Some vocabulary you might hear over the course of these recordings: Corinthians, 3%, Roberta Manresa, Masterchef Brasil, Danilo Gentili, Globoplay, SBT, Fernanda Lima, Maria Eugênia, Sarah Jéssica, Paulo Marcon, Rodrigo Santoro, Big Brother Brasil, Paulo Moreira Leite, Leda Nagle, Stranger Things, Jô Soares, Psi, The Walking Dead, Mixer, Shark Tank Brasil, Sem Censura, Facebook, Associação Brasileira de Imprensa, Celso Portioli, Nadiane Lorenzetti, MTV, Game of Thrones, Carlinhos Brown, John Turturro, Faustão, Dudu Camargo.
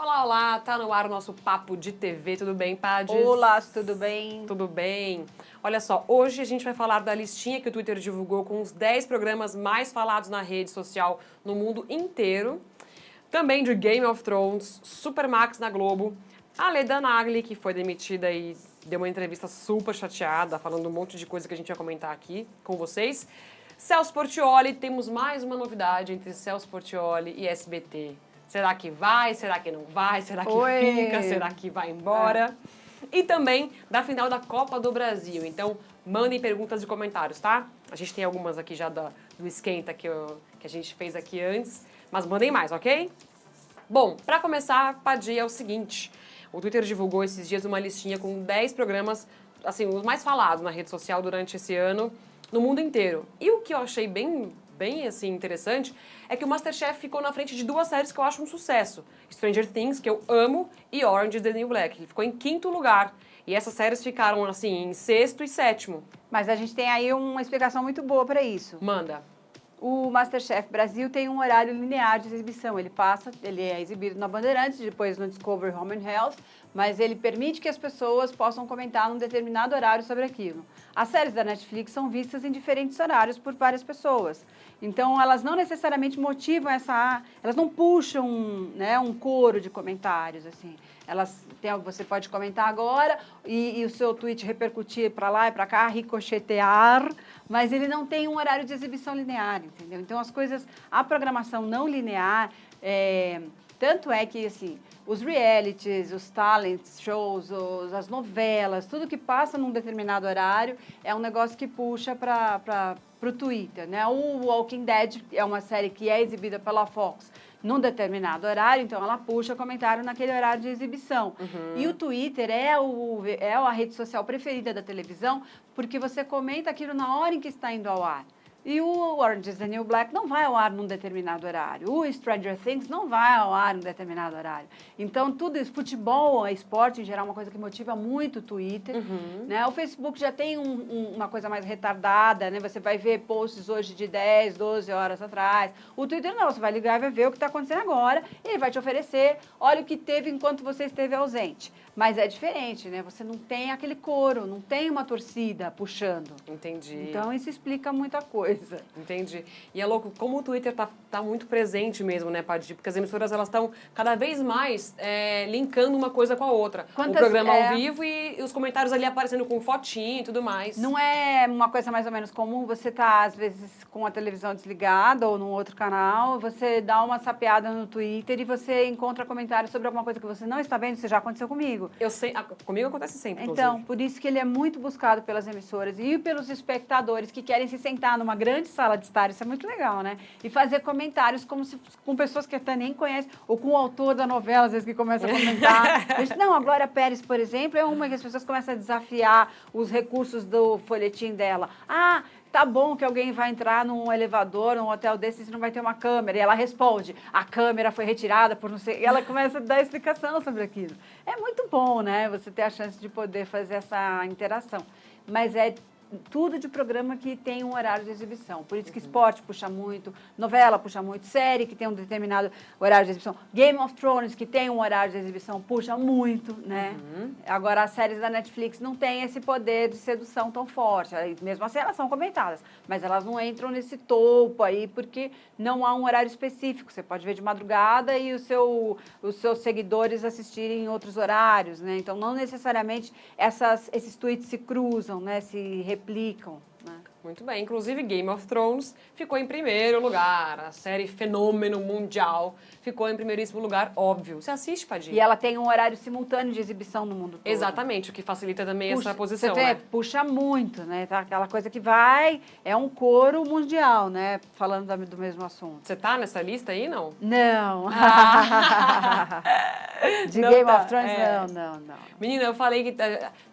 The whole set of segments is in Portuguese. Olá, olá, tá no ar o nosso Papo de TV, tudo bem, Pades? Olá, tudo bem? Tudo bem. Olha só, hoje a gente vai falar da listinha que o Twitter divulgou com os 10 programas mais falados na rede social no mundo inteiro. Também de Game of Thrones, Supermax na Globo, a Leda Nagle, que foi demitida e deu uma entrevista super chateada, falando um monte de coisa que a gente vai comentar aqui com vocês. Celso Portioli, temos mais uma novidade entre Celso Portioli e SBT. Será que vai? Será que não vai? Será que fica? Será que vai embora? É. E também da final da Copa do Brasil. Então, mandem perguntas e comentários, tá? A gente tem algumas aqui já do esquenta que a gente fez aqui antes, mas mandem mais, ok? Bom, pra começar, Padia, é o seguinte. O Twitter divulgou esses dias uma listinha com 10 programas, assim, os mais falados na rede social durante esse ano, no mundo inteiro. E o que eu achei bem assim, interessante, é que o Masterchef ficou na frente de duas séries que eu acho um sucesso. Stranger Things, que eu amo, e Orange is the New Black. Ele ficou em 5º lugar. E essas séries ficaram, assim, em 6º e 7º. Mas a gente tem aí uma explicação muito boa para isso. Manda. O Masterchef Brasil tem um horário linear de exibição. Ele é exibido na Bandeirantes, depois no Discovery Home and Health, mas ele permite que as pessoas possam comentar num determinado horário sobre aquilo. As séries da Netflix são vistas em diferentes horários por várias pessoas. Então, elas não necessariamente motivam elas não puxam, né, um coro de comentários, assim. Você pode comentar agora e o seu tweet repercutir para lá e para cá, ricochetear, mas ele não tem um horário de exibição linear, entendeu? Então, a programação não linear, tanto é que, assim, os realities, os talent shows, as novelas, tudo que passa num determinado horário é um negócio que puxa para o Twitter, né? O Walking Dead é uma série que é exibida pela Fox num determinado horário, então ela puxa comentário naquele horário de exibição. Uhum. E o Twitter é a rede social preferida da televisão porque você comenta aquilo na hora em que está indo ao ar. E o Orange is the New Black não vai ao ar num determinado horário. O Stranger Things não vai ao ar num determinado horário. Então, tudo isso, futebol, esporte em geral, é uma coisa que motiva muito o Twitter. Uhum. Né? O Facebook já tem uma coisa mais retardada, né? Você vai ver posts hoje de 10, 12 horas atrás. O Twitter não, você vai ligar e vai ver o que está acontecendo agora. E ele vai te oferecer, olha o que teve enquanto você esteve ausente. Mas é diferente, né? Você não tem aquele coro, não tem uma torcida puxando. Entendi. Então, isso explica muita coisa. Entendi. E é louco como o Twitter tá muito presente mesmo, né, Padi? Porque as emissoras, elas estão cada vez mais linkando uma coisa com a outra. O programa ao vivo e os comentários ali aparecendo com fotinho e tudo mais. Não é uma coisa mais ou menos comum você tá, às vezes, com a televisão desligada ou num outro canal, você dá uma sapeada no Twitter e você encontra comentários sobre alguma coisa que você não está vendo, isso já aconteceu comigo. Eu sei, comigo acontece sempre, então, inclusive. Por isso que ele é muito buscado pelas emissoras e pelos espectadores que querem se sentar numa grande sala de estar, isso é muito legal, né? E fazer comentários com pessoas que até nem conhecem, ou com o autor da novela, às vezes, que começa a comentar. Não, a Glória Pérez, por exemplo, é uma que as pessoas começam a desafiar os recursos do folhetim dela. Ah, tá bom que alguém vai entrar num elevador, num hotel desse, e não vai ter uma câmera. E ela responde, a câmera foi retirada por não sei... E ela começa a dar explicação sobre aquilo. É muito bom, né? Você ter a chance de poder fazer essa interação. Mas é tudo de programa que tem um horário de exibição. Por isso que esporte puxa muito, novela puxa muito, série que tem um determinado horário de exibição. Game of Thrones, que tem um horário de exibição, puxa muito, né? Uhum. Agora, as séries da Netflix não têm esse poder de sedução tão forte. Mesmo assim, elas são comentadas, mas elas não entram nesse topo aí, porque não há um horário específico. Você pode ver de madrugada e os seus seguidores assistirem em outros horários, né? Então, não necessariamente esses tweets se cruzam, né? Se replicam, né? Muito bem. Inclusive, Game of Thrones ficou em 1º lugar. A série fenômeno mundial ficou em 1º lugar, óbvio. Você assiste, Padinha? E ela tem um horário simultâneo de exibição no mundo todo. Exatamente, o que facilita também essa posição, né? Puxa muito, né? Tá aquela coisa que vai... É um coro mundial, né? Falando do mesmo assunto. Você tá nessa lista aí, não? Não. Ah. De não Game of Thrones, não. Menina, eu falei que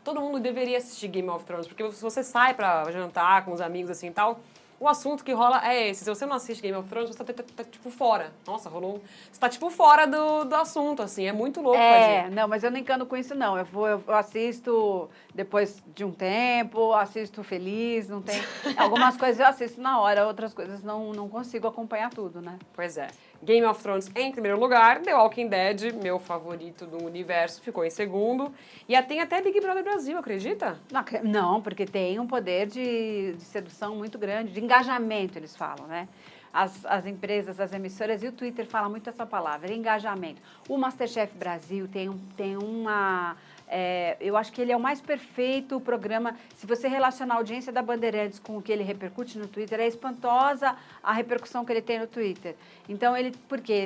todo mundo deveria assistir Game of Thrones, porque se você sai pra jantar com os amigos assim e tal, o assunto que rola é esse. Se você não assiste Game of Thrones, você tá tipo fora. Nossa, rolou um... Você tá tipo fora do assunto, assim. É muito louco. Não, mas eu não encano com isso, não. Eu assisto depois de um tempo, assisto feliz, não tem... Algumas coisas eu assisto na hora, outras coisas não consigo acompanhar tudo, né? Pois é. Game of Thrones em primeiro lugar, The Walking Dead, meu favorito do universo, ficou em segundo. E tem até Big Brother Brasil, acredita? Não, porque tem um poder de sedução muito grande, de engajamento, eles falam, né? As empresas, as emissoras e o Twitter falam muito essa palavra, engajamento. O Masterchef Brasil eu acho que ele é o mais perfeito programa. Se você relacionar a audiência da Bandeirantes com o que ele repercute no Twitter, é espantosa a repercussão que ele tem no Twitter. Então, ele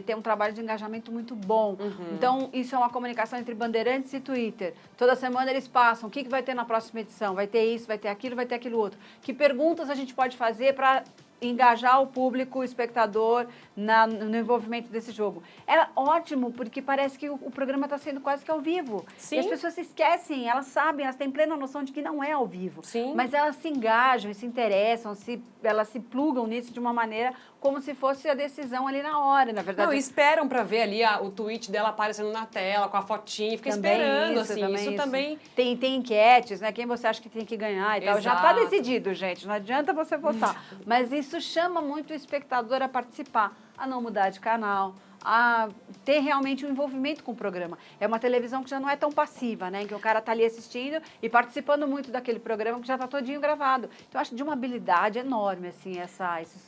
tem um trabalho de engajamento muito bom. Uhum. Então, isso é uma comunicação entre Bandeirantes e Twitter. Toda semana eles passam. O que vai ter na próxima edição? Vai ter isso, vai ter aquilo, vai ter aquilo outro. Que perguntas a gente pode fazer para engajar o público, o espectador, no envolvimento desse jogo. É ótimo, porque parece que o programa está sendo quase que ao vivo. Sim. E as pessoas se esquecem, elas sabem, elas têm plena noção de que não é ao vivo. Sim. Mas elas se engajam, se interessam, elas se plugam nisso de uma maneira como se fosse a decisão ali na hora, na verdade. Não, esperam para ver ali o tweet dela aparecendo na tela, com a fotinha, fica também esperando, isso, assim. Também Tem enquetes, né? Quem você acha que tem que ganhar e tal. Já está decidido, gente. Não adianta você votar. Mas isso chama muito o espectador a participar, a não mudar de canal, a ter realmente um envolvimento com o programa. É uma televisão que já não é tão passiva, né? Em que o cara tá ali assistindo e participando muito daquele programa que já tá todinho gravado. Então, eu acho de uma habilidade enorme, assim,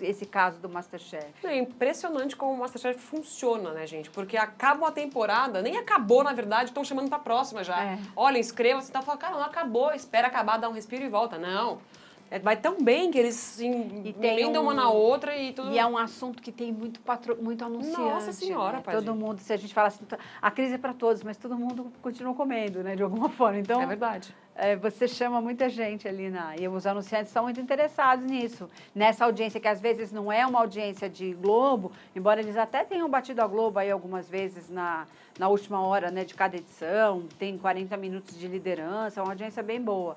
esse caso do Masterchef. É impressionante como o Masterchef funciona, né, gente? Porque acaba uma temporada, nem acabou, na verdade, estão chamando pra próxima já. É. Olha, inscreva-se, tá falando, cara, não acabou, espera acabar, dá um respiro e volta. Não. Vai tão bem que eles se emendam uma na outra e tudo. E é um assunto que tem muito anunciante. Nossa Senhora, né? Todo mundo, se a gente fala assim, a crise é para todos, mas todo mundo continua comendo, né? De alguma forma. Então, é verdade. Você chama muita gente ali, e os anunciantes são muito interessados nisso. Nessa audiência, que às vezes não é uma audiência de Globo, embora eles até tenham batido a Globo aí algumas vezes na última hora, né, de cada edição, tem 40 minutos de liderança, é uma audiência bem boa.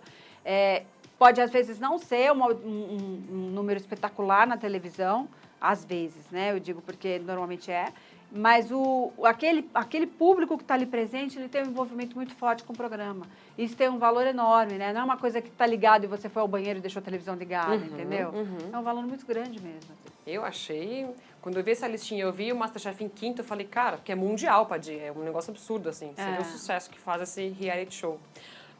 Pode, às vezes, não ser um número espetacular na televisão, às vezes, né? Eu digo porque normalmente é. Mas aquele público que está ali presente, ele tem um envolvimento muito forte com o programa. Isso tem um valor enorme, né? Não é uma coisa que está ligada e você foi ao banheiro e deixou a televisão ligada, entendeu? Uhum. É um valor muito grande mesmo. Eu achei... Quando eu vi essa listinha, eu vi o Masterchef em quinto, eu falei, cara, porque é mundial, Padir. É um negócio absurdo, assim. Você vê o sucesso que faz esse reality show.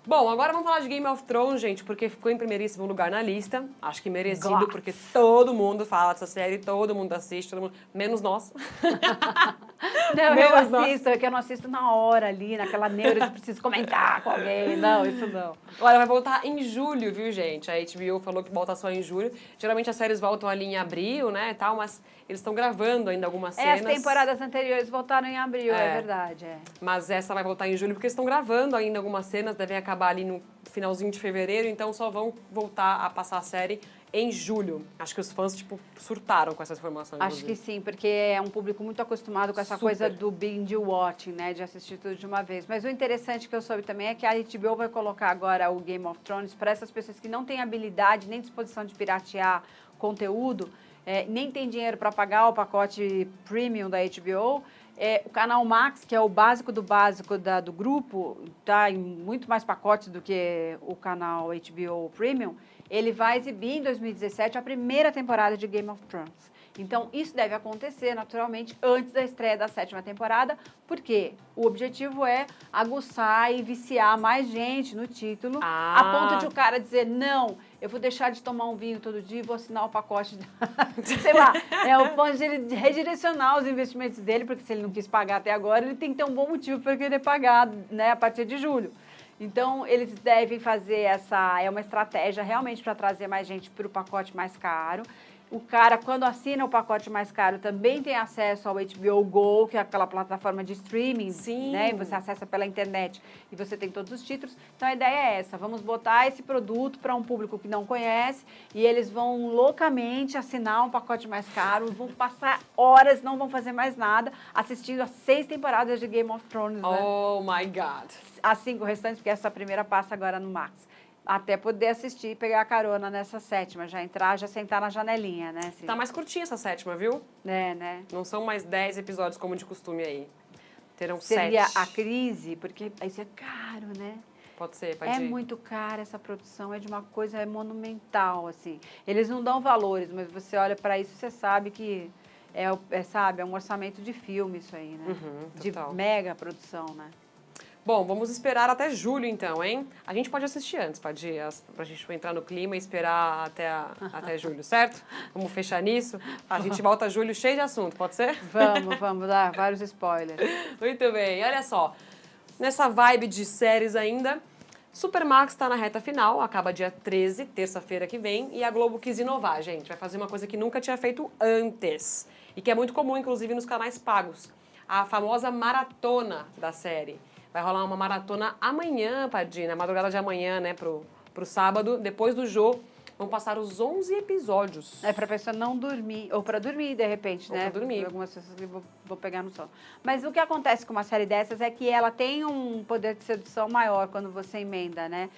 Bom, agora vamos falar de Game of Thrones, gente, porque ficou em primeiríssimo lugar na lista. Acho que merecido, porque todo mundo fala dessa série, todo mundo assiste, menos nós. Não, eu assisto, é que eu não assisto na hora ali, naquela neura de preciso comentar com alguém. Não, isso não. Olha, vai voltar em julho, viu, gente? A HBO falou que volta só em julho. Geralmente as séries voltam ali em abril, né, e tal, mas eles estão gravando ainda algumas cenas. As temporadas anteriores voltaram em abril, é verdade, Mas essa vai voltar em julho porque eles estão gravando ainda algumas cenas, devem acabar ali no finalzinho de fevereiro, então só vão voltar a passar a série em julho. Acho que os fãs, surtaram com essa informação. Acho que sim, porque é um público muito acostumado com essa coisa do binge watching, né? De assistir tudo de uma vez. Mas o interessante que eu soube também é que a HBO vai colocar agora o Game of Thrones para essas pessoas que não têm habilidade nem disposição de piratear conteúdo, nem tem dinheiro para pagar o pacote premium da HBO. O canal Max, que é o básico do básico do grupo, está em muito mais pacotes do que o canal HBO Premium. Ele vai exibir em 2017 a primeira temporada de Game of Thrones. Então, isso deve acontecer, naturalmente, antes da estreia da 7ª temporada, porque o objetivo é aguçar e viciar mais gente no título, a ponto de o cara dizer, não, eu vou deixar de tomar um vinho todo dia e vou assinar o pacote, sei lá, o ponto de ele redirecionar os investimentos dele, porque se ele não quis pagar até agora, ele tem que ter um bom motivo para querer pagar, né, a partir de julho. Então, eles devem fazer uma estratégia realmente para trazer mais gente para o pacote mais caro. O cara, quando assina o pacote mais caro, também tem acesso ao HBO Go, que é aquela plataforma de streaming, né? Você acessa pela internet e você tem todos os títulos. Então, a ideia é essa. Vamos botar esse produto para um público que não conhece e eles vão loucamente assinar um pacote mais caro, vão passar horas, não vão fazer mais nada, assistindo as 6 temporadas de Game of Thrones, né? Oh, my God! As 5 restantes, porque essa primeira passa agora no Max. Até poder assistir e pegar carona nessa 7ª, já entrar, já sentar na janelinha, né? Assim. Tá mais curtinha essa 7ª, viu? É, né? Não são mais 10 episódios como de costume aí. Terão 7. Seria a crise, porque isso é caro, né? Pode ser, pode ir. É muito caro essa produção, é de uma coisa monumental, assim. Eles não dão valores, mas você olha pra isso, você sabe que sabe, é um orçamento de filme isso aí, né? Uhum, de mega produção, né? Bom, vamos esperar até julho então, hein? A gente pode assistir antes, Padir, pra gente entrar no clima e esperar até julho, certo? Vamos fechar nisso? A gente volta a julho cheio de assunto, pode ser? Vamos dar vários spoilers. Muito bem, olha só, nessa vibe de séries ainda, Supermax está na reta final, acaba dia 13, terça-feira que vem, e a Globo quis inovar, gente, vai fazer uma coisa que nunca tinha feito antes, e que é muito comum, inclusive, nos canais pagos, a famosa maratona da série. Vai rolar uma maratona amanhã, Padir, na madrugada de amanhã, né, pro sábado, depois do Jô, vão passar os 11 episódios. É pra pessoa não dormir, ou pra dormir de repente, ou né? Pra dormir. Algumas pessoas que vão pegar no sono. Mas o que acontece com uma série dessas é que ela tem um poder de sedução maior quando você emenda, né?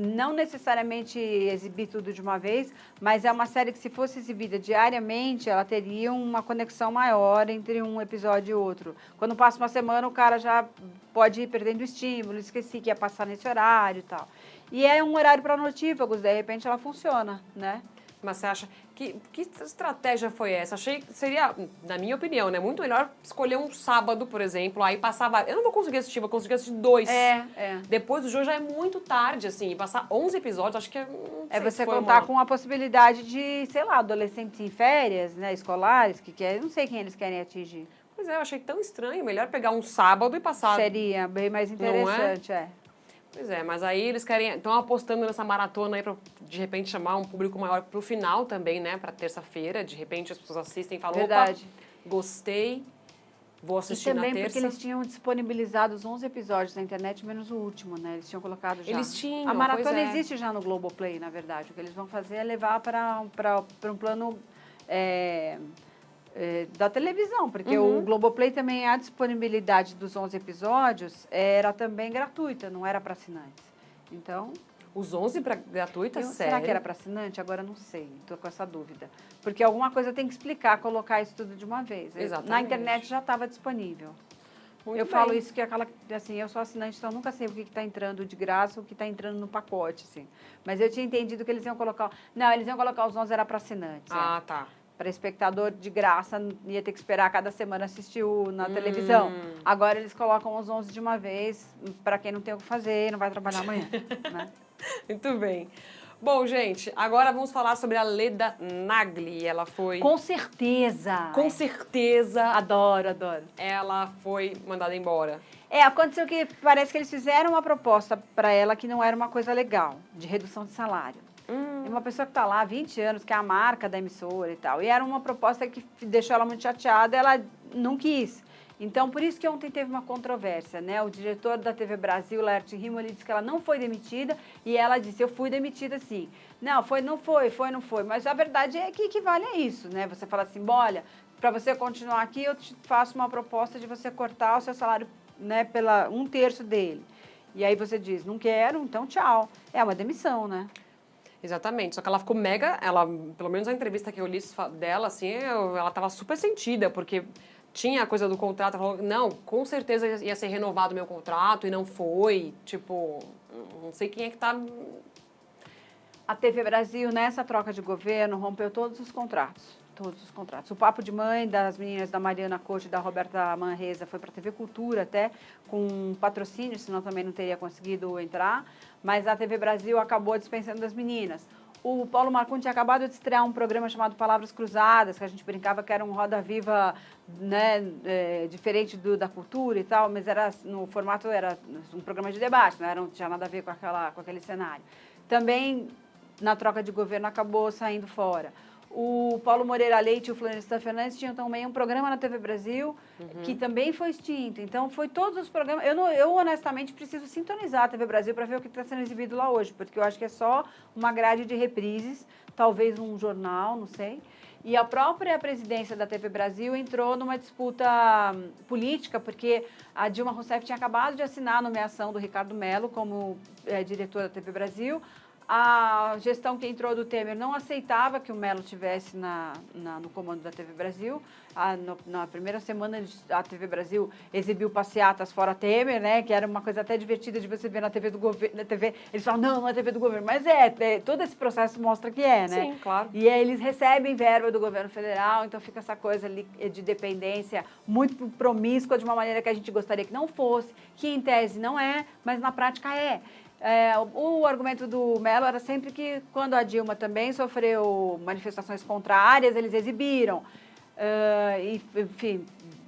Não necessariamente exibir tudo de uma vez, mas é uma série que se fosse exibida diariamente, ela teria uma conexão maior entre um episódio e outro. Quando passa uma semana, o cara já pode ir perdendo o estímulo, esqueci que ia passar nesse horário e tal. E é um horário para notívagos, de repente ela funciona, né? Mas você acha... Que estratégia foi essa? Achei que seria, na minha opinião, né, muito melhor escolher um sábado, por exemplo, aí passar... Eu não vou conseguir assistir dois. Depois do jogo já é muito tarde, assim, passar 11 episódios, acho que é... É você contar com a possibilidade de, sei lá, adolescentes em férias, né, escolares, que quer, não sei quem eles querem atingir. Pois é, eu achei tão estranho, melhor pegar um sábado e passar... Seria bem mais interessante, é. Pois é, mas aí eles querem, estão apostando nessa maratona aí pra, de repente, chamar um público maior pro final também, né? Pra terça-feira, de repente as pessoas assistem e falam, verdade. Opa, gostei, vou assistir na terça. E também porque eles tinham disponibilizado os 11 episódios na internet, menos o último, né? Eles tinham colocado já. Eles tinham, a maratona existe já no Globoplay, na verdade. O que eles vão fazer é levar pra um plano... da televisão, porque o Globoplay também, a disponibilidade dos 11 episódios era também gratuita, não era para assinantes. Então... Os 11 para gratuita, sério? Será que era para assinante? Agora não sei, estou com essa dúvida. Porque alguma coisa tem que explicar, colocar isso tudo de uma vez. Exatamente. Na internet já estava disponível. Muito eu bem. Falo isso que é aquela, assim, eu sou assinante, então eu nunca sei o que está entrando de graça, o que está entrando no pacote, assim. Mas eu tinha entendido que eles iam colocar... Não, eles iam colocar os 11 era para assinantes. Ah, tá. Para espectador de graça, ia ter que esperar cada semana assistir na televisão. Agora eles colocam os 11 de uma vez, para quem não tem o que fazer, não vai trabalhar amanhã. Né? Muito bem. Bom, gente, agora vamos falar sobre a Leda Nagle. Ela foi... Com certeza! Com certeza! Adoro, adoro. Ela foi mandada embora. É, aconteceu que parece que eles fizeram uma proposta para ela que não era uma coisa legal, de redução de salário. É uma pessoa que está lá há 20 anos, que é a marca da emissora e tal. E era uma proposta que deixou ela muito chateada, ela não quis. Então, por isso que ontem teve uma controvérsia, né? O diretor da TV Brasil, Laerte Rimo, ele disse que ela não foi demitida e ela disse, eu fui demitida sim. Não, foi, não foi, foi, não foi. Mas a verdade é que equivale a isso, né? Você fala assim, olha, para você continuar aqui, eu te faço uma proposta de você cortar o seu salário, né, pela 1/3 dele. E aí você diz, não quero, então tchau. É uma demissão, né? Exatamente, só que ela ficou mega, ela, pelo menos a entrevista que eu li dela, assim, ela tava super sentida, porque tinha a coisa do contrato, ela falou, não, com certeza ia ser renovado o meu contrato, e não foi, tipo, não sei quem é que tá... A TV Brasil, nessa troca de governo, rompeu todos os contratos. Todos os contratos. O Papo de Mãe das meninas da Mariana Couto e da Roberta Manresa foi para a TV Cultura até, com patrocínio, senão também não teria conseguido entrar, mas a TV Brasil acabou dispensando as meninas. O Paulo Marcon tinha acabado de estrear um programa chamado Palavras Cruzadas, que a gente brincava que era um Roda Viva, né, diferente da cultura e tal, mas era, no formato era um programa de debate, né, não tinha nada a ver com aquele cenário. Também, na troca de governo, acabou saindo fora. O Paulo Moreira Leite e o Florestan Fernandes tinham também um programa na TV Brasil, que também foi extinto. Então, foi todos os programas... Eu honestamente, preciso sintonizar a TV Brasil para ver o que está sendo exibido lá hoje, porque eu acho que é só uma grade de reprises, talvez um jornal, não sei. E a própria presidência da TV Brasil entrou numa disputa política, porque a Dilma Rousseff tinha acabado de assinar a nomeação do Ricardo Mello como diretor da TV Brasil. A gestão que entrou do Temer não aceitava que o Melo estivesse no comando da TV Brasil. Na primeira semana, a TV Brasil exibiu passeatas fora Temer, né? Que era uma coisa até divertida de você ver na TV do governo. Eles falam, não, não é TV do governo. Mas todo esse processo mostra que é, né? Sim, claro. E aí eles recebem verba do governo federal, então fica essa coisa ali de dependência muito promíscua, de uma maneira que a gente gostaria que não fosse, que em tese não é, mas na prática é. O argumento do Melo era sempre que, quando a Dilma também sofreu manifestações contrárias, eles exibiram, enfim,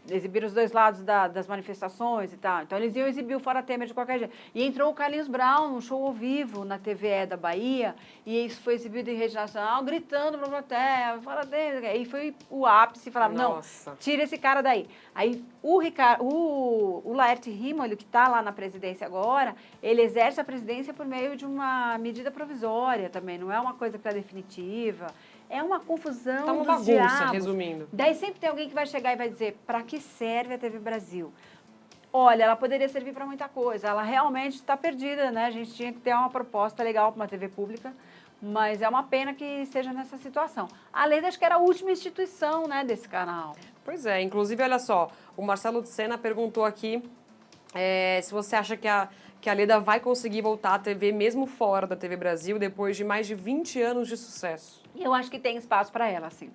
exibiram os dois lados das manifestações e tal. Então, eles iam exibir o Fora Temer de qualquer jeito. E entrou o Carlinhos Brown num show ao vivo na TVE da Bahia, e isso foi exibido em rede nacional, gritando para a plateia, Fora Temer. E foi o ápice, falaram, nossa, não, tira esse cara daí. Aí o Laerte Rímolo, que está lá na presidência agora, ele exerce a presidência por meio de uma medida provisória também, não é uma coisa que está definitiva. É uma confusão, tá uma bagunça, resumindo. Daí sempre tem alguém que vai chegar e vai dizer, para que serve a TV Brasil? Olha, ela poderia servir para muita coisa, ela realmente está perdida, né? A gente tinha que ter uma proposta legal para uma TV pública, mas é uma pena que seja nessa situação. A Leda, acho que era a última instituição, né, desse canal. Pois é, inclusive, olha só, o Marcelo de Sena perguntou aqui se você acha que a Leda vai conseguir voltar à TV, mesmo fora da TV Brasil, depois de mais de 20 anos de sucesso. Eu acho que tem espaço para ela, sim.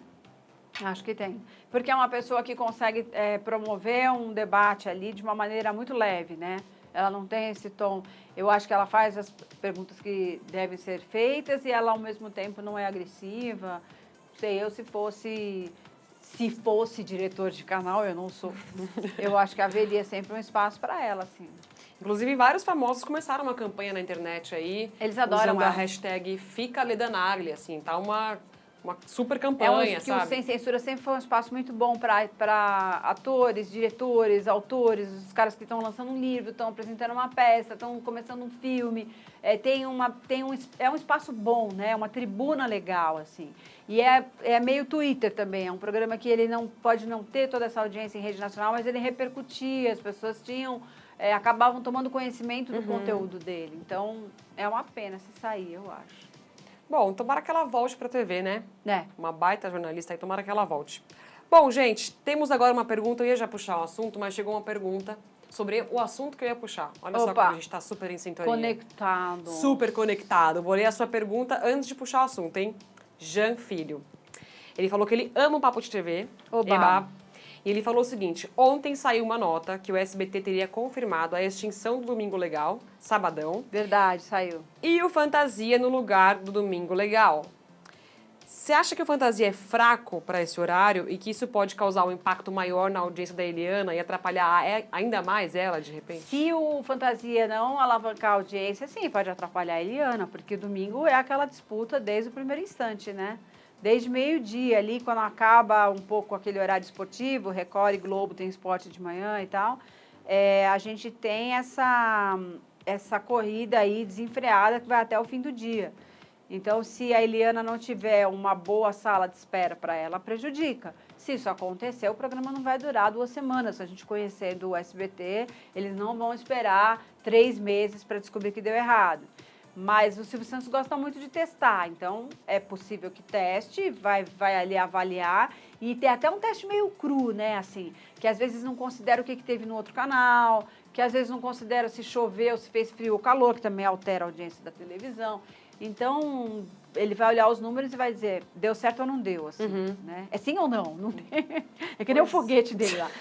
Acho que tem. Porque é uma pessoa que consegue promover um debate ali de uma maneira muito leve, né? Ela não tem esse tom. Eu acho que ela faz as perguntas que devem ser feitas e ela, ao mesmo tempo, não é agressiva. Sei eu, se fosse diretor de canal, eu não sou. Eu acho que haveria sempre um espaço para ela, sim. Inclusive, vários famosos começaram uma campanha na internet aí. Eles adoram usando a hashtag Fica Leda Nagle, assim, tá uma super campanha, sabe? O Sem Censura sempre foi um espaço muito bom para atores, diretores, autores, os caras que estão lançando um livro, estão apresentando uma peça, estão começando um filme. É um espaço bom, né? Uma tribuna legal, assim. E é meio Twitter também, é um programa que ele não pode não ter toda essa audiência em rede nacional, mas ele repercutia, as pessoas tinham... acabavam tomando conhecimento do conteúdo dele. Então, é uma pena se sair, eu acho. Bom, tomara que ela volte para a TV, né? É. Uma baita jornalista aí, tomara que ela volte. Bom, gente, temos agora uma pergunta. Eu ia já puxar o assunto, mas chegou uma pergunta sobre o assunto que eu ia puxar. Olha só como a gente está super em sintonia. Conectado. Super conectado. Vou ler a sua pergunta antes de puxar o assunto, hein? Jean Filho. Ele falou que ele ama o Papo de TV. Oba! Eba. E ele falou o seguinte, ontem saiu uma nota que o SBT teria confirmado a extinção do Domingo Legal, sabadão. Verdade, saiu. E o Fantasia no lugar do Domingo Legal. Você acha que o Fantasia é fraco para esse horário e que isso pode causar um impacto maior na audiência da Eliana e atrapalhar ainda mais ela, de repente? Se o Fantasia não alavancar a audiência, sim, pode atrapalhar a Eliana, porque domingo é aquela disputa desde o primeiro instante, né? Desde meio-dia ali, quando acaba um pouco aquele horário esportivo, Record e Globo tem esporte de manhã e tal, a gente tem essa corrida aí desenfreada que vai até o fim do dia. Então, se a Eliana não tiver uma boa sala de espera para ela, prejudica. Se isso acontecer, o programa não vai durar 2 semanas. Se a gente conhecer do SBT, eles não vão esperar 3 meses para descobrir que deu errado. Mas o Silvio Santos gosta muito de testar, então é possível que teste, vai ali avaliar. E tem até um teste meio cru, né, assim, que às vezes não considera o que teve no outro canal, que às vezes não considera se choveu, se fez frio ou calor, que também altera a audiência da televisão. Então, ele vai olhar os números e vai dizer, deu certo ou não deu, assim, né? É sim ou não? Não tem... É que nem o foguete dele lá.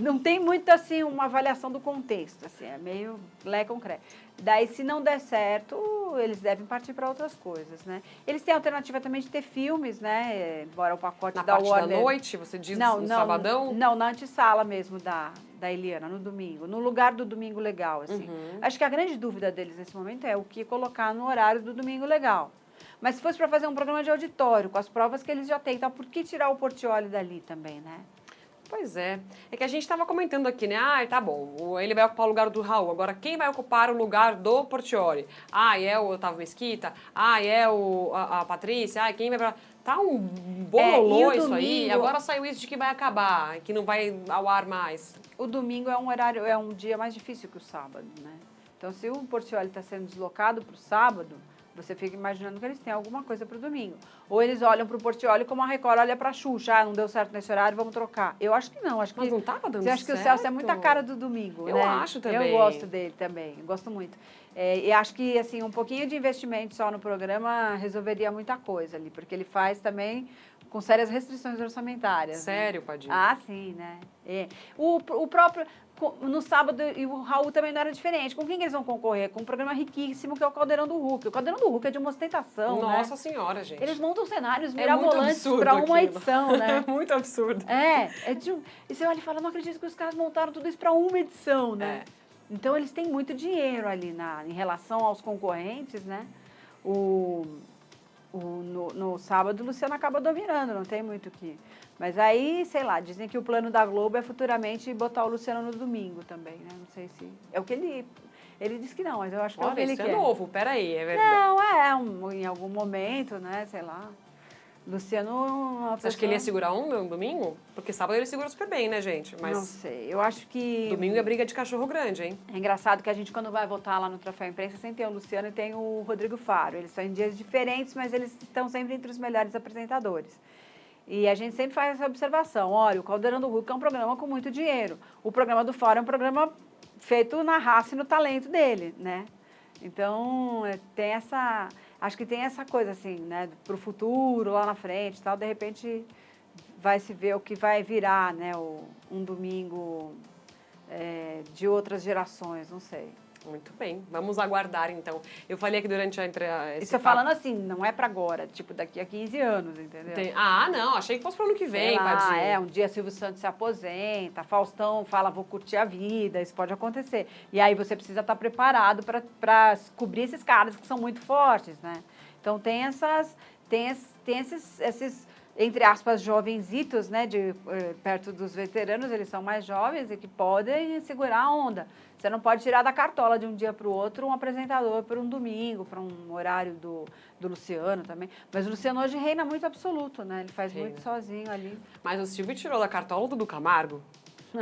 Não tem muito, assim, uma avaliação do contexto, assim, é meio lé concreto. Daí, se não der certo, eles devem partir para outras coisas, né? Eles têm a alternativa também de ter filmes, né? Embora o pacote da Warner... Na parte da noite, você diz, no sabadão? Não, na antessala mesmo da Eliana, no domingo. No lugar do Domingo Legal, assim. Acho que a grande dúvida deles nesse momento é o que colocar no horário do Domingo Legal. Mas se fosse para fazer um programa de auditório, com as provas que eles já têm, então por que tirar o Portioli dali também, né? Pois é. É que a gente estava comentando aqui, né? Ah, tá bom, ele vai ocupar o lugar do Raul. Agora, quem vai ocupar o lugar do Portioli? Ah, é o Otávio Mesquita? Ah, é a Patrícia? Ah, quem vai pra... Tá um bololô isso aí. Agora saiu isso de que vai acabar, que não vai ao ar mais. O domingo é um horário, é um dia mais difícil que o sábado, né? Então, se o Portioli está sendo deslocado para o sábado... Você fica imaginando que eles têm alguma coisa para o domingo. Ou eles olham para o Portioli como a Record olha para a Xuxa. Ah, não deu certo nesse horário, vamos trocar. Eu acho que não. Acho que, mas não estava dando certo. Você acha que o Celso é muita cara do domingo, né? Eu acho também. Eu gosto dele também. Gosto muito. É, e acho que, assim, um pouquinho de investimento só no programa resolveria muita coisa ali. Porque ele faz também com sérias restrições orçamentárias. Sério, né? Padinho? Ah, sim, né? É. O próprio... No sábado, e o Raul também não era diferente. Com quem que eles vão concorrer? Com um programa riquíssimo que é o Caldeirão do Huck. O Caldeirão do Huck é de uma ostentação, Nossa Senhora, gente. Eles montam cenários mirabolantes para uma edição, né? É muito absurdo. É de um... E você olha e fala, não acredito que os caras montaram tudo isso para uma edição, né? É. Então, eles têm muito dinheiro ali em relação aos concorrentes, né? No sábado, o Luciano acaba dominando, não tem muito o que... Mas aí, sei lá, dizem que o plano da Globo é futuramente botar o Luciano no domingo também, né? Não sei se... É o que ele... Ele disse que não, mas eu acho que é o que ele quer. Olha, isso é novo, peraí, é verdade. Não, em algum momento, né? Sei lá. Luciano... Você acha que ele ia segurar onda no domingo? Porque sábado ele segura super bem, né, gente? Mas não sei, eu acho que... Domingo é briga de cachorro grande, hein? É engraçado que a gente, quando vai votar lá no Troféu Imprensa, sempre tem o Luciano e tem o Rodrigo Faro. Eles são em dias diferentes, mas eles estão sempre entre os melhores apresentadores. E a gente sempre faz essa observação. Olha, o Caldeirão do Huck é um programa com muito dinheiro. O programa do Fórum é um programa feito na raça e no talento dele, né? Então, tem essa... Acho que tem essa coisa, assim, né? Pro futuro, lá na frente e tal. De repente, vai se ver o que vai virar, né? Um domingo de outras gerações, não sei. Muito bem, vamos aguardar então. Eu falei que durante a entrevista... Isso falando assim, não é pra agora, tipo daqui a 15 anos, entendeu? Ah, não, achei que fosse pro ano que vem, Padinho. Ah, um dia Silvio Santos se aposenta, Faustão fala, vou curtir a vida, isso pode acontecer. E aí você precisa estar preparado pra cobrir esses caras que são muito fortes, né? Então tem essas... Tem esses entre aspas, jovenzitos, né, perto dos veteranos, eles são mais jovens e que podem segurar a onda. Você não pode tirar da cartola de um dia para o outro um apresentador para um domingo, para um horário do Luciano também. Mas o Luciano hoje reina muito absoluto, né? Ele faz muito sozinho ali. Mas o Silvio tirou da cartola do Ducamargo? Eu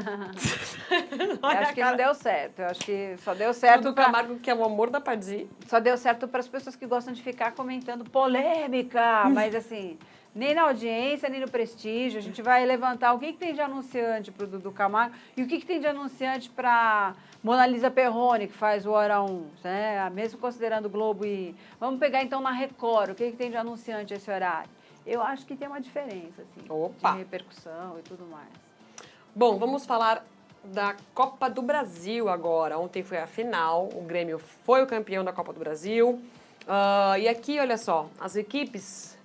acho que não deu certo. Eu acho que só deu certo do Camargo, que é o amor da Padi. Só deu certo para as pessoas que gostam de ficar comentando polêmica, mas assim... Nem na audiência, nem no prestígio. A gente vai levantar o que tem de anunciante para o Dudu Camargo e o que tem de anunciante para Mona Lisa Perrone, que faz o Hora 1, né? Mesmo considerando Globo e... Vamos pegar, então, na Record. O que tem de anunciante esse horário? Eu acho que tem uma diferença, assim, de repercussão e tudo mais. Bom, vamos falar da Copa do Brasil agora. Ontem foi a final. O Grêmio foi o campeão da Copa do Brasil. E aqui, olha só, as equipes...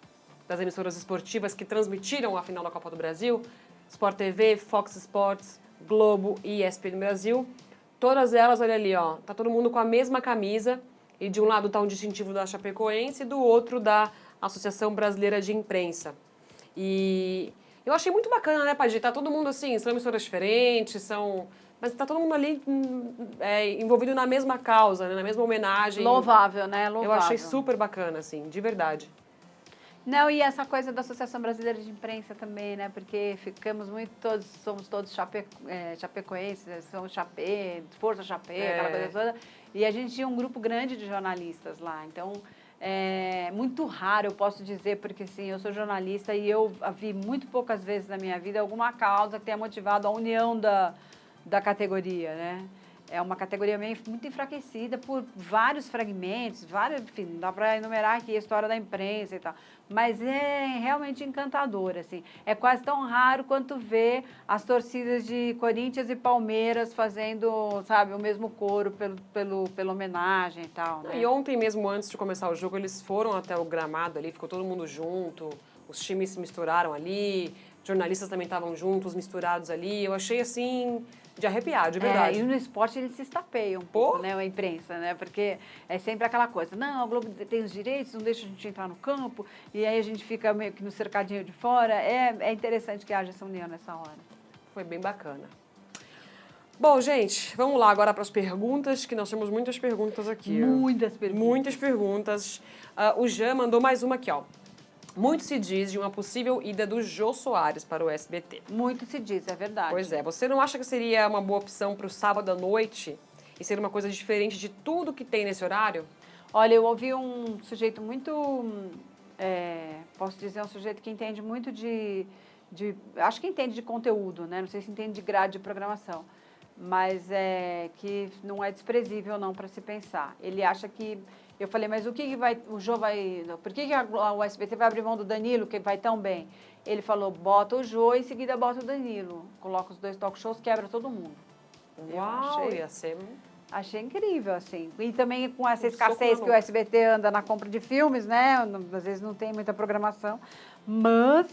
das emissoras esportivas que transmitiram a final da Copa do Brasil, Sport TV, Fox Sports, Globo e ESPN Brasil, todas elas, olha ali, ó, tá todo mundo com a mesma camisa e de um lado tá um distintivo da Chapecoense e do outro da Associação Brasileira de Imprensa. E eu achei muito bacana, né, Padi? Tá todo mundo assim, são emissoras diferentes, são... Mas tá todo mundo ali envolvido na mesma causa, né, na mesma homenagem. Louvável, né? Louvável. Eu achei super bacana, assim, de verdade. Não, e essa coisa da Associação Brasileira de Imprensa também, né? Porque ficamos muito todos, somos todos chapecoenses, somos chapé, Força Chapé, aquela coisa toda. E a gente tinha um grupo grande de jornalistas lá. Então, é muito raro, eu posso dizer, porque assim, eu sou jornalista e eu vi muito poucas vezes na minha vida alguma causa que tenha motivado a união da categoria, né? É uma categoria meio, muito enfraquecida por vários fragmentos, enfim, não dá para enumerar aqui a história da imprensa e tal. Mas é realmente encantador, assim. É quase tão raro quanto ver as torcidas de Corinthians e Palmeiras fazendo, sabe, o mesmo coro pela homenagem e tal, né? E ontem mesmo, antes de começar o jogo, eles foram até o gramado ali, ficou todo mundo junto, os times se misturaram ali, jornalistas também estavam juntos, misturados ali. Eu achei, assim... de arrepiar, de verdade. E no esporte eles se estapeiam um pouco, né, a imprensa, né, porque é sempre aquela coisa, não, a Globo tem os direitos, não deixa a gente entrar no campo, e aí a gente fica meio que no cercadinho de fora. É interessante que haja essa união nessa hora. Foi bem bacana. Bom, gente, vamos lá agora para as perguntas, que nós temos muitas perguntas aqui. Muitas perguntas. Muitas perguntas. O Jean mandou mais uma aqui, ó. Muito se diz de uma possível ida do Jô Soares para o SBT. Muito se diz, é verdade. Pois é, você não acha que seria uma boa opção para o sábado à noite e ser uma coisa diferente de tudo que tem nesse horário? Olha, eu ouvi um sujeito muito, posso dizer, um sujeito que entende muito de acho que entende de conteúdo, né? Não sei se entende de grade de programação, mas é que não é desprezível não para se pensar. Ele acha que, eu falei, mas o que vai, o Jô vai, por que o SBT vai abrir mão do Danilo, que vai tão bem? Ele falou, bota o Jô, em seguida bota o Danilo, coloca os dois talk shows, quebra todo mundo. Uau, eu achei... ia ser... Achei incrível, assim. E também com essa escassez que o SBT anda na compra de filmes, né? Às vezes não tem muita programação. Mas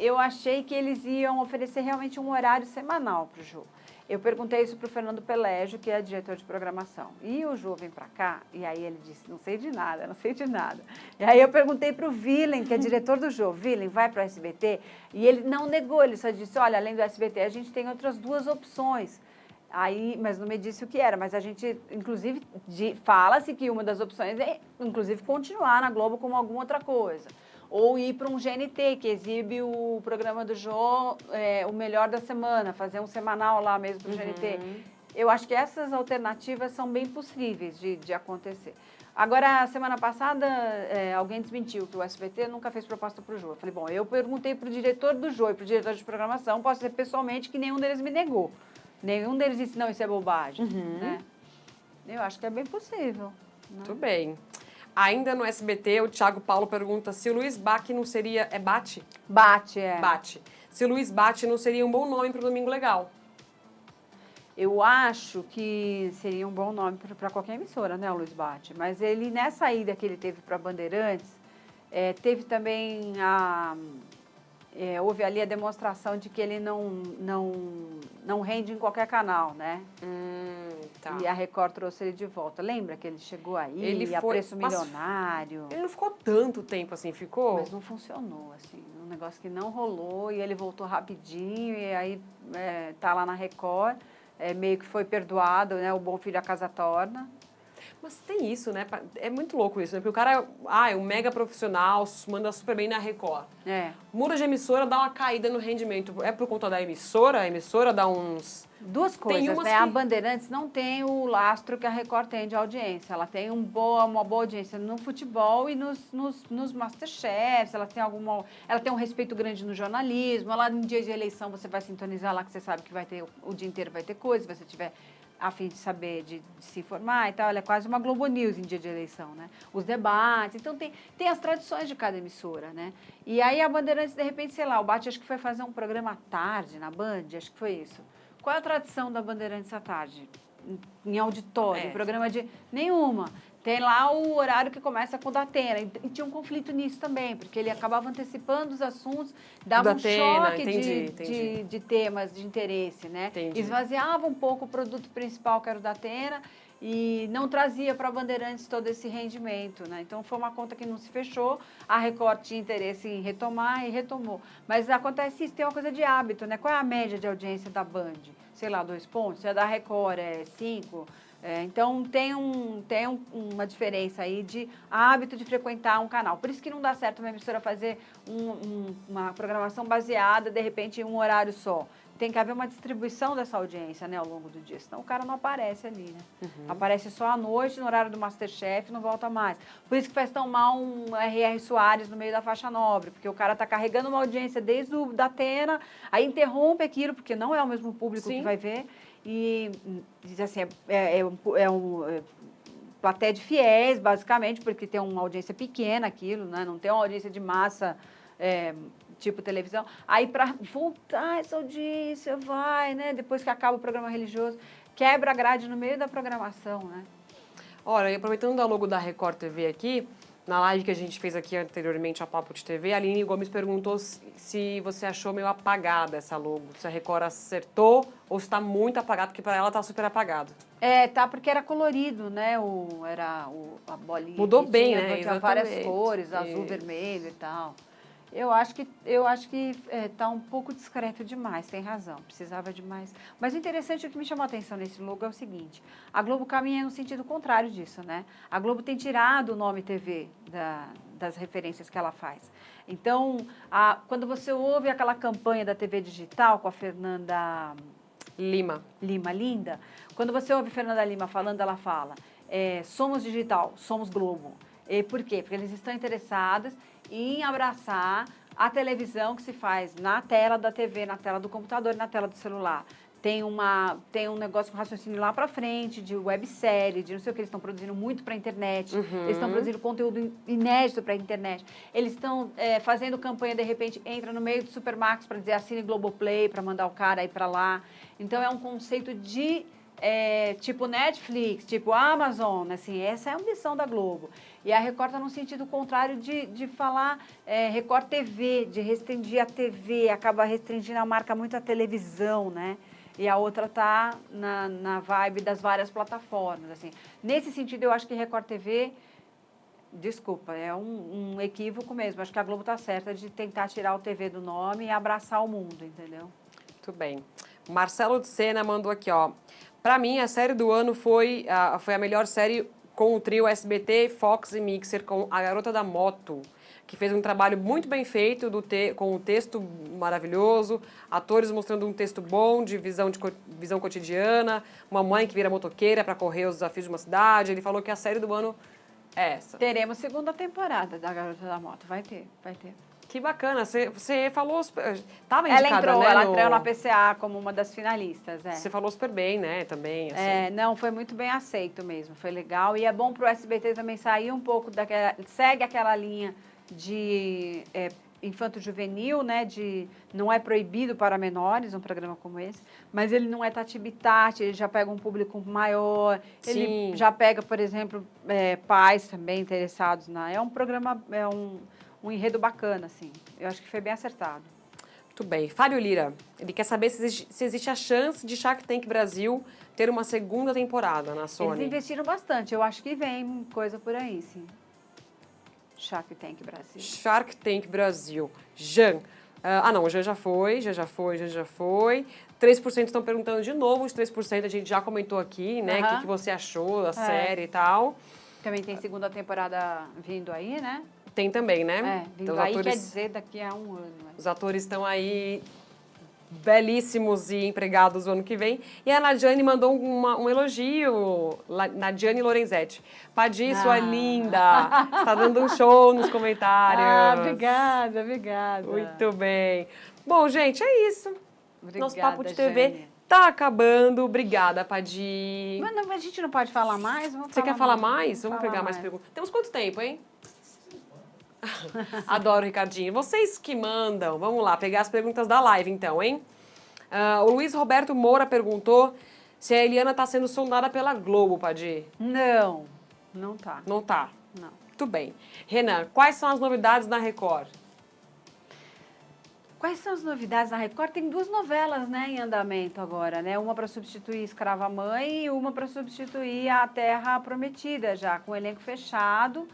eu achei que eles iam oferecer realmente um horário semanal para o Jô. Eu perguntei isso para o Fernando Pelégio, que é diretor de programação. E o Jô vem para cá, e aí ele disse, não sei de nada, não sei de nada. E aí eu perguntei para o Vilen, que é diretor do Jô, Vilen, vai para o SBT? E ele não negou, ele só disse, olha, além do SBT, a gente tem outras duas opções. Aí, mas não me disse o que era, mas a gente, inclusive, fala-se que uma das opções é, inclusive, continuar na Globo como alguma outra coisa. Ou ir para um GNT, que exibe o programa do Jô, o melhor da semana, fazer um semanal lá mesmo do GNT. Eu acho que essas alternativas são bem possíveis de acontecer. Agora, semana passada, alguém desmentiu que o SBT nunca fez proposta para o Jô. Eu falei, bom, eu perguntei para o diretor do Jô e para o diretor de programação, posso dizer pessoalmente que nenhum deles me negou. Nenhum deles disse, não, isso é bobagem, né? Eu acho que é bem possível. Né? Muito bem. Ainda no SBT, o Thiago Paulo pergunta se o Luiz Bacci não seria... É Bacci? Bacci, é. Bacci. Se o Luiz Bacci não seria um bom nome para o Domingo Legal? Eu acho que seria um bom nome para qualquer emissora, né, o Luiz Bacci? Mas ele, nessa ida que ele teve para Bandeirantes, teve também a... houve ali a demonstração de que ele não rende em qualquer canal, né? Tá. E a Record trouxe ele de volta. Lembra que ele chegou aí, ele foi, preço milionário? Ele não ficou tanto tempo assim, ficou? Mas não funcionou, assim. Um negócio que não rolou e ele voltou rapidinho e aí tá lá na Record, meio que foi perdoado, né? O bom filho a casa torna. Mas tem isso, né? É muito louco isso, né? Porque o cara é um mega profissional, manda super bem na Record. Muda de emissora, dá uma caída no rendimento. É por conta da emissora? A emissora dá uns... Duas coisas, né? Que... A Bandeirantes não tem o lastro que a Record tem de audiência. Ela tem uma boa audiência no futebol e nos Masterchefs. Ela tem ela tem um respeito grande no jornalismo. Lá em dia de eleição você vai sintonizar lá, que você sabe que vai ter o dia inteiro vai ter coisa, se você tiver... a fim de saber, de se informar e tal. Ela é quase uma Globo News em dia de eleição, né? Os debates. Então, tem as tradições de cada emissora, né? E aí, a Bandeirantes, de repente, sei lá, o Bate acho que foi fazer um programa à tarde na Band, acho que foi isso. Qual é a tradição da Bandeirantes à tarde? Em auditório, em programa de... Nenhuma. Tem lá o horário que começa com o Datena. E tinha um conflito nisso também, porque ele acabava antecipando os assuntos, dava um choque de temas de interesse, né? Entendi. Esvaziava um pouco o produto principal, que era o Datena, e não trazia para a Bandeirantes todo esse rendimento, né? Então, foi uma conta que não se fechou, a Record tinha interesse em retomar e retomou. Mas acontece isso, tem uma coisa de hábito, né? Qual é a média de audiência da Band? Sei lá, 2 pontos? É da Record, 5... então, tem uma diferença aí de hábito de frequentar um canal. Por isso que não dá certo uma emissora fazer uma programação baseada, de repente, em um horário só. Tem que haver uma distribuição dessa audiência, né, ao longo do dia. Senão o cara não aparece ali, né? Aparece só à noite, no horário do Masterchef, não volta mais. Por isso que faz tão mal um R.R. Soares no meio da faixa nobre, porque o cara tá carregando uma audiência desde o Datena, aí interrompe aquilo, porque não é o mesmo público que vai ver. E diz assim, plateia de fiéis, basicamente, porque tem uma audiência pequena aquilo, né? Não tem uma audiência de massa, tipo televisão. Aí, para voltar essa audiência, vai, né? Depois que acaba o programa religioso, quebra a grade no meio da programação, né? Olha, e aproveitando o logo da Record TV aqui, na live que a gente fez aqui anteriormente, a Papo de TV, a Aline Gomes perguntou se você achou meio apagada essa logo, se a Record acertou ou se está muito apagada, porque para ela está super apagado. Tá, porque era colorido, né? A bolinha. Mudou bem, né? Tinha várias cores, azul, vermelho e tal. Eu acho que tá um pouco discreto demais, tem razão, precisava de mais. Mas o interessante, o que me chamou a atenção nesse logo é o seguinte, a Globo caminha no sentido contrário disso, né? A Globo tem tirado o nome TV das referências que ela faz. Então, quando você ouve aquela campanha da TV digital com a Fernanda Lima Linda, quando você ouve Fernanda Lima falando, ela fala... somos digital, somos Globo. E por quê? Porque eles estão interessados em abraçar a televisão que se faz na tela da TV, na tela do computador, na tela do celular. Tem um negócio com raciocínio lá pra frente, de websérie, de não sei o que, eles estão produzindo muito pra internet, eles estão produzindo conteúdo inédito pra internet, eles estão fazendo campanha, de repente, entra no meio do Supermax pra dizer assine Globoplay, pra mandar o cara ir pra lá. Então, é um conceito de, tipo Netflix, tipo Amazon, assim, essa é a ambição da Globo. E a Record tá no sentido contrário de falar RecordTV, de restringir a TV, acaba restringindo a marca muito à televisão, né? E a outra tá na vibe das várias plataformas, assim. Nesse sentido, eu acho que RecordTV, desculpa, é um equívoco mesmo. Acho que a Globo tá certa de tentar tirar o TV do nome e abraçar o mundo, entendeu? Muito bem. Marcelo de Sena mandou aqui, ó. Pra mim, a série do ano foi a melhor série com o trio SBT, Fox e Mixer, com A Garota da Moto, que fez um trabalho muito bem feito com um texto maravilhoso, atores mostrando um texto bom de visão cotidiana, uma mãe que vira motoqueira para correr os desafios de uma cidade. Ele falou que a série do ano é essa. Teremos segunda temporada da Garota da Moto, vai ter. Que bacana, você falou... Tava indicada, ela entrou, né? Ela entrou na PCA como uma das finalistas, né? Você falou super bem, né? Também, assim. É, não, foi muito bem aceito mesmo, foi legal. E é bom pro SBT também sair um pouco daquela... Segue aquela linha de infanto-juvenil, né? De não é proibido para menores um programa como esse, mas ele não é tati-bitati, ele já pega um público maior, Sim. ele já pega, por exemplo, pais também interessados na... É um programa, um enredo bacana, assim. Eu acho que foi bem acertado. Muito bem. Fábio Lira, ele quer saber se existe a chance de Shark Tank Brasil ter uma segunda temporada na Sony. Eles investiram bastante. Eu acho que vem coisa por aí, sim. Shark Tank Brasil. Jean. Não, já foi. 3% estão perguntando de novo. Os 3% a gente já comentou aqui, né? O que você achou da série e tal. Também tem segunda temporada vindo aí, né? Tem também, né? Então, os atores, aí quer dizer daqui a um ano. Né? Os atores estão aí belíssimos e empregados o ano que vem. E a Nadiane mandou um elogio, Nadiane Lorenzetti. Padi, sua linda, está dando um show nos comentários. Obrigada. Muito bem. Bom, gente, é isso. Obrigada, nosso Papo de TV tá acabando. Obrigada, Padi. Mas a gente não pode falar mais? Você quer falar mais? Vamos pegar mais perguntas. Temos quanto tempo, hein? Adoro, Ricardinho. Vocês que mandam. Vamos lá, pegar as perguntas da live, então, hein? O Luiz Roberto Moura perguntou se a Eliana está sendo sondada pela Globo, Padi. Não tá. Muito bem. Renan, quais são as novidades na Record? Quais são as novidades na Record? Tem duas novelas, né, em andamento agora, né? Uma para substituir Escrava Mãe e uma para substituir A Terra Prometida, já com o elenco fechado.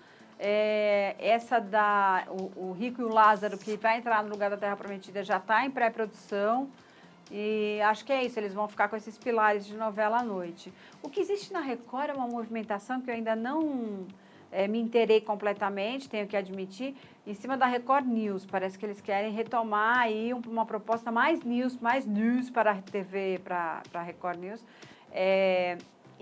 Essa da o Rico e o Lázaro, que vai entrar no lugar da Terra Prometida, já está em pré-produção. E acho que é isso, eles vão ficar com esses pilares de novela à noite. O que existe na Record é uma movimentação que eu ainda não me inteirei completamente, tenho que admitir, em cima da Record News. Parece que eles querem retomar aí uma proposta mais news para a TV, para a Record News,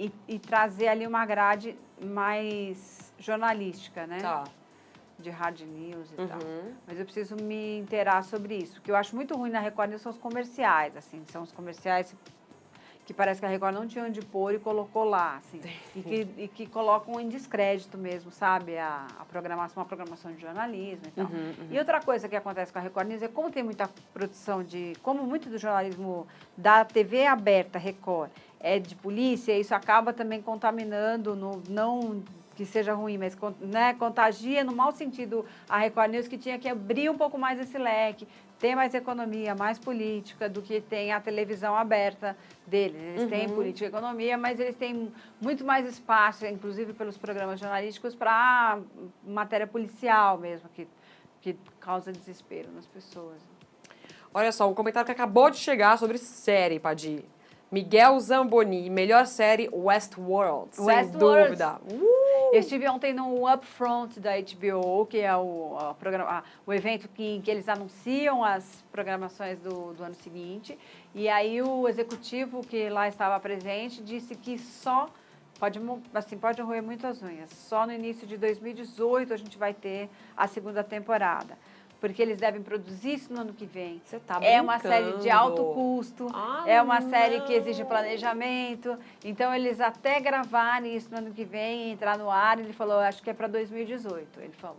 e trazer ali uma grade mais jornalística, né? Tá. De hard news e tal. Mas eu preciso me inteirar sobre isso. O que eu acho muito ruim na Record News são os comerciais, assim. São os comerciais que parece que a Record não tinha onde pôr e colocou lá, assim. E que colocam em descrédito mesmo, sabe? A programação, uma programação de jornalismo e tal. E outra coisa que acontece com a Record News é como tem muita produção como muito do jornalismo da TV aberta, Record, de polícia, isso acaba também contaminando, não que seja ruim, mas né, contagia no mau sentido a Record News, que tinha que abrir um pouco mais esse leque, ter mais economia, mais política do que tem a televisão aberta deles. Eles têm política e economia, mas eles têm muito mais espaço, inclusive pelos programas jornalísticos, para matéria policial mesmo, que causa desespero nas pessoas. Olha só, um comentário que acabou de chegar sobre série, Padi. Miguel Zamboni, melhor série Westworld, sem dúvida. Eu estive ontem no Upfront da HBO, que é o evento que eles anunciam as programações do ano seguinte. E aí o executivo que lá estava presente disse que só Pode roer muitas unhas. Só no início de 2018 a gente vai ter a segunda temporada. Porque eles devem produzir isso no ano que vem. Você tá brincando. É uma série de alto custo, é uma série que exige planejamento. Então, eles até gravarem isso no ano que vem, entrar no ar, ele falou, acho que é para 2018, ele falou.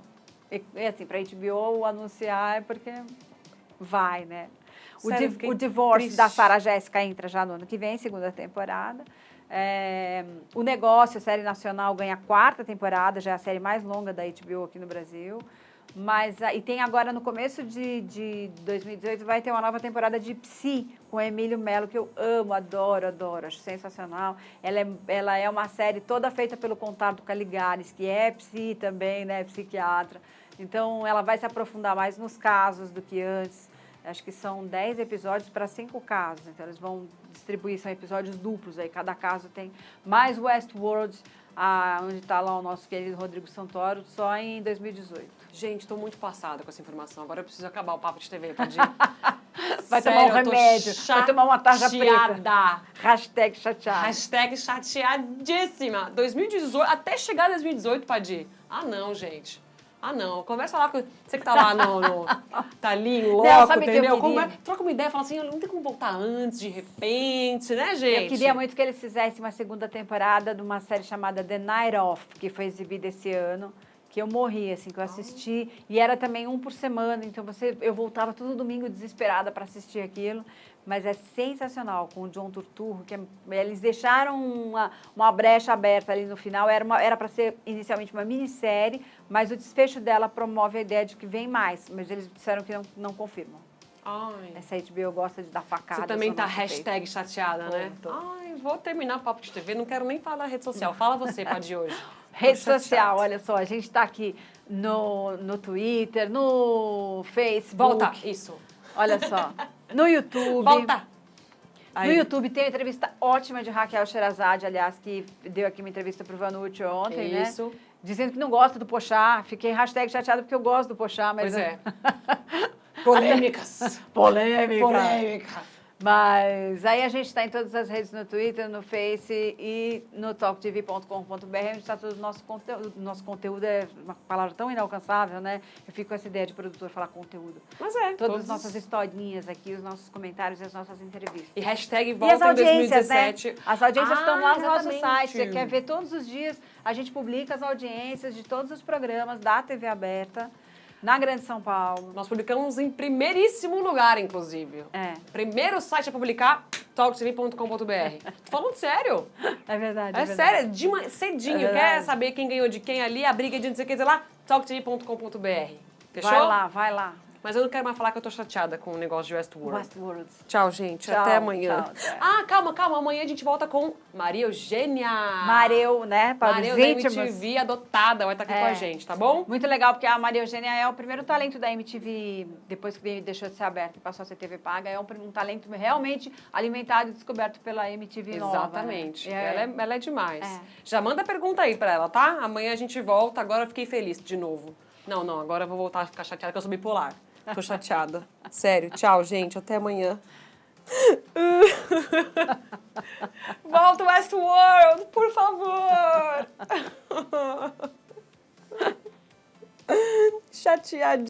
E assim, para HBO anunciar é porque vai, né? Sério, o divórcio da Sarah Jéssica entra já no ano que vem, segunda temporada. O Negócio, a série nacional, ganha a quarta temporada, já é a série mais longa da HBO aqui no Brasil. Mas, e tem agora, no começo de 2018, vai ter uma nova temporada de Psi, com Emílio Melo, que eu amo, adoro, adoro, acho sensacional. Ela é uma série toda feita pelo Contardo Caligares, que é Psi também, né, psiquiatra. Então, ela vai se aprofundar mais nos casos do que antes. Acho que são 10 episódios para 5 casos, então eles vão distribuir, são episódios duplos aí, cada caso tem mais Westworld, onde está lá o nosso querido Rodrigo Santoro, só em 2018. Gente, estou muito passada com essa informação. Agora eu preciso acabar o papo de TV, Padinha. Vai sério, tomar um remédio, vai tomar uma tarja preta. Hashtag chateada. Hashtag chateadíssima. 2018, até chegar 2018, Padinha. Ah, não, gente. Ah, não. Conversa lá com você que tá lá tá ali, louco, não, sabe, entendeu? Troca uma ideia, fala assim, não tem como voltar antes, de repente, né, gente? Eu queria muito que eles fizessem uma segunda temporada de uma série chamada The Night Off, que foi exibida esse ano, que eu morri, assim, que eu assisti. E era também um por semana, então eu voltava todo domingo desesperada para assistir aquilo. Mas é sensacional, com o John Turturro, que eles deixaram uma brecha aberta ali no final. Era para ser inicialmente uma minissérie, mas o desfecho dela promove a ideia de que vem mais. Mas eles disseram que não confirmam. Ai. Essa HBO gosta de dar facada. Você também tá hashtag chateada, né? Tô. Ai, vou terminar o papo de TV, não quero nem falar rede social. Fala você, Pá, de hoje. Rede social, olha só, a gente está aqui no Twitter, no Facebook. Volta, isso. Olha só. No YouTube. Volta! Aí. No YouTube tem uma entrevista ótima de Raquel Sherazade, aliás, que deu aqui uma entrevista pro Vanucci ontem, né? Isso. Dizendo que não gosta do Pochá. Fiquei hashtag chateada porque eu gosto do Pochá, mas... Pois é. Polêmicas. Polêmica. Polêmica. Mas aí a gente está em todas as redes, no Twitter, no Face e no talktv.com.br, onde está todo o nosso conteúdo. Nosso conteúdo é uma palavra tão inalcançável, né? Eu fico com essa ideia de produtor falar conteúdo. Mas é. Todas as nossas historinhas aqui, os nossos comentários e as nossas entrevistas. E hashtag volta em 2017. Né? As audiências estão lá no nosso site. Você quer ver todos os dias, a gente publica as audiências de todos os programas da TV aberta. Na Grande São Paulo. Nós publicamos em primeiríssimo lugar, inclusive. É. Primeiro site a publicar, talktv.com.br. Tô falando sério? É verdade. É sério, cedinho. Quer saber quem ganhou de quem ali, a briga de não sei o que, sei lá, talktv.com.br. Fechou? Vai lá, vai lá. Mas eu não quero mais falar que eu tô chateada com o negócio de Westworld. Westworld. Tchau, gente. Tchau, até amanhã. Tchau. Ah, calma, calma. Amanhã a gente volta com Maria Eugênia. Mareu, né? Para os íntimos. Da MTV adotada vai estar aqui com a gente, tá bom? Muito legal, porque a Maria Eugênia é o primeiro talento da MTV, depois que deixou de ser aberta e passou a ser TV paga. É um talento realmente alimentado e descoberto pela MTV nova. Exatamente. Né? Ela é demais. É. Já manda pergunta aí pra ela, tá? Amanhã a gente volta. Agora eu fiquei feliz de novo. Não, não. Agora eu vou voltar a ficar chateada, que eu sou bipolar. Tô chateada. Sério. Tchau, gente. Até amanhã. Volta o Westworld, por favor. Chateadinha.